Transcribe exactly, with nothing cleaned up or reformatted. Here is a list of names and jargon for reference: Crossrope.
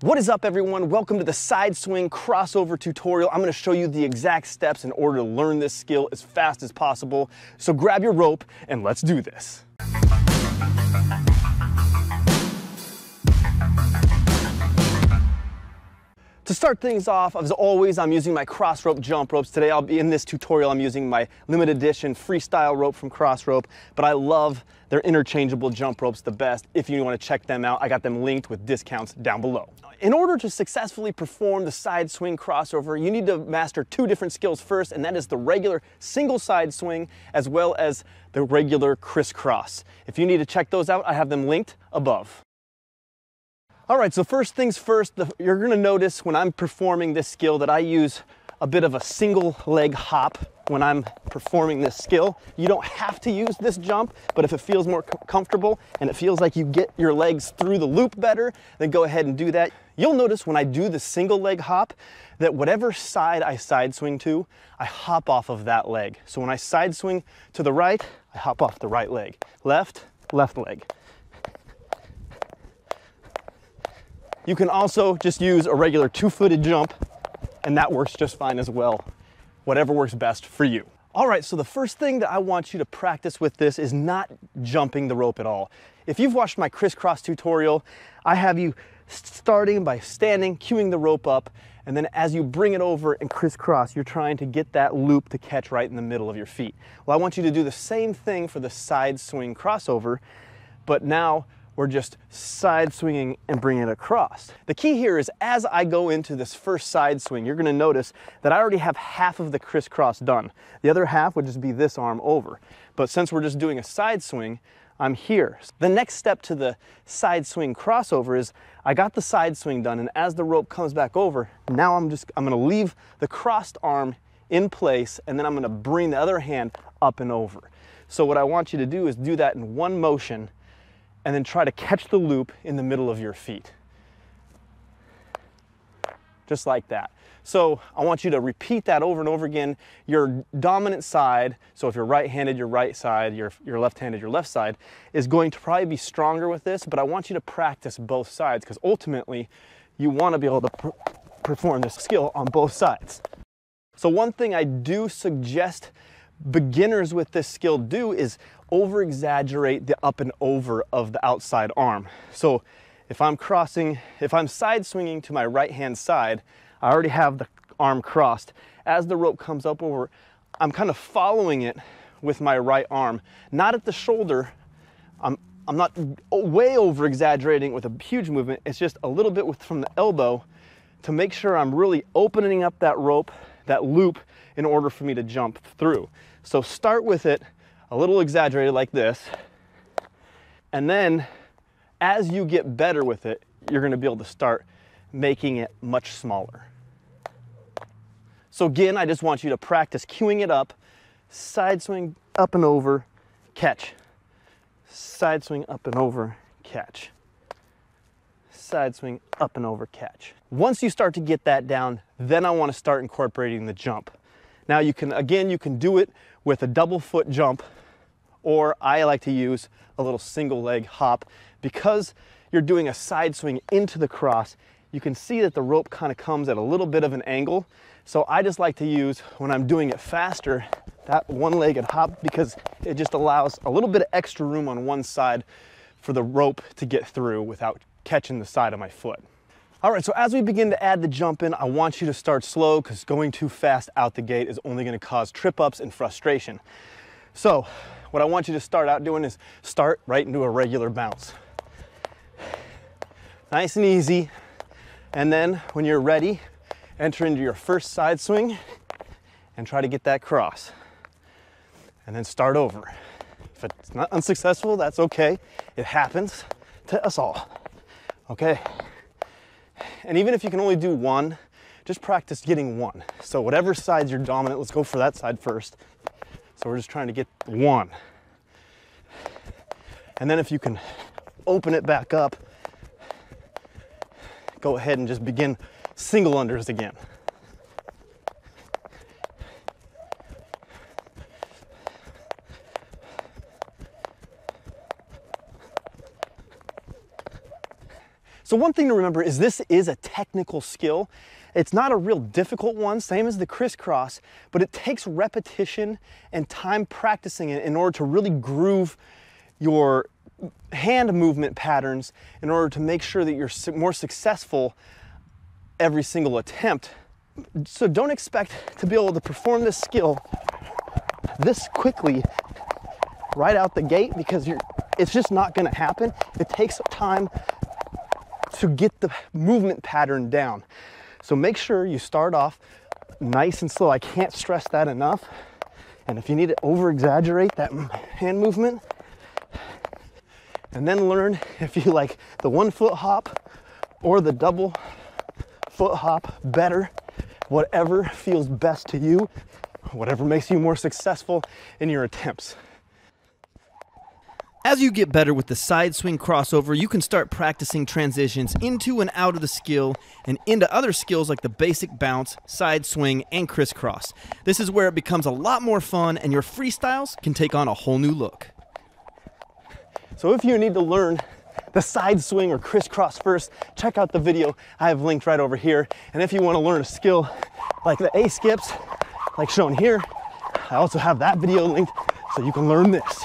What is up, everyone? Welcome to the side swing crossover tutorial. I'm going to show you the exact steps in order to learn this skill as fast as possible. So grab your rope and let's do this. To start things off, as always, I'm using my Crossrope jump ropes. Today, I'll be in this tutorial, I'm using my limited edition freestyle rope from Crossrope, but I love their interchangeable jump ropes the best. If you want to check them out, I got them linked with discounts down below. In order to successfully perform the side swing crossover, you need to master two different skills first, and that is the regular single side swing as well as the regular crisscross. If you need to check those out, I have them linked above. All right, so first things first, the, you're gonna notice when I'm performing this skill that I use a bit of a single leg hop when I'm performing this skill. You don't have to use this jump, but if it feels more comfortable and it feels like you get your legs through the loop better, then go ahead and do that. You'll notice when I do the single leg hop that whatever side I side swing to, I hop off of that leg. So when I side swing to the right, I hop off the right leg. Left, left leg. You can also just use a regular two-footed jump, and that works just fine as well. Whatever works best for you. All right, so the first thing that I want you to practice with this is not jumping the rope at all. If you've watched my crisscross tutorial, I have you starting by standing, cueing the rope up, and then as you bring it over and crisscross, you're trying to get that loop to catch right in the middle of your feet. Well, I want you to do the same thing for the side swing crossover, but now we're just side swinging and bringing it across. The key here is as I go into this first side swing, you're gonna notice that I already have half of the crisscross done. The other half would just be this arm over. But since we're just doing a side swing, I'm here. The next step to the side swing crossover is I got the side swing done, and as the rope comes back over, now I'm just, I'm gonna leave the crossed arm in place, and then I'm gonna bring the other hand up and over. So what I want you to do is do that in one motion and then try to catch the loop in the middle of your feet. Just like that. So I want you to repeat that over and over again. Your dominant side, so if you're right-handed, your right side, your, your left-handed, your left side, is going to probably be stronger with this, but I want you to practice both sides because ultimately you want to be able to per perform this skill on both sides. So one thing I do suggest beginners with this skill do is over-exaggerate the up and over of the outside arm. So if I'm crossing, if I'm side swinging to my right-hand side, I already have the arm crossed. As the rope comes up over, I'm kind of following it with my right arm, not at the shoulder. I'm, I'm not way over-exaggerating with a huge movement. It's just a little bit with, from the elbow to make sure I'm really opening up that rope, that loop, in order for me to jump through. So start with it a little exaggerated like this, and then as you get better with it, you're gonna be able to start making it much smaller. So again, I just want you to practice cueing it up, side swing up and over, catch. Side swing up and over, catch. Side swing up and over, catch. Once you start to get that down, then I wanna start incorporating the jump. Now you can, again, you can do it with a double foot jump, or I like to use a little single leg hop. Because you're doing a side swing into the cross, you can see that the rope kind of comes at a little bit of an angle. So I just like to use, when I'm doing it faster, that one-legged hop because it just allows a little bit of extra room on one side for the rope to get through without catching the side of my foot. All right, so as we begin to add the jump in, I want you to start slow because going too fast out the gate is only gonna cause trip-ups and frustration. So what I want you to start out doing is start right into a regular bounce. Nice and easy. And then when you're ready, enter into your first side swing and try to get that cross. And then start over. If it's not unsuccessful, that's okay. It happens to us all, okay? And even if you can only do one, just practice getting one. So whatever side's your dominant, let's go for that side first. So we're just trying to get one. And then if you can open it back up, go ahead and just begin single unders again. So one thing to remember is this is a technical skill. It's not a real difficult one, same as the crisscross, but it takes repetition and time practicing it in order to really groove your hand movement patterns in order to make sure that you're more successful every single attempt. So don't expect to be able to perform this skill this quickly right out the gate, because you're, it's just not going to happen. It takes time to get the movement pattern down. So make sure you start off nice and slow. I can't stress that enough. And if you need to over-exaggerate that hand movement, and then learn if you like the one foot hop or the double foot hop better, whatever feels best to you, whatever makes you more successful in your attempts. As you get better with the side swing crossover, you can start practicing transitions into and out of the skill and into other skills like the basic bounce, side swing, and crisscross. This is where it becomes a lot more fun and your freestyles can take on a whole new look. So if you need to learn the side swing or crisscross first, check out the video I have linked right over here. And if you want to learn a skill like the A skips, like shown here, I also have that video linked so you can learn this.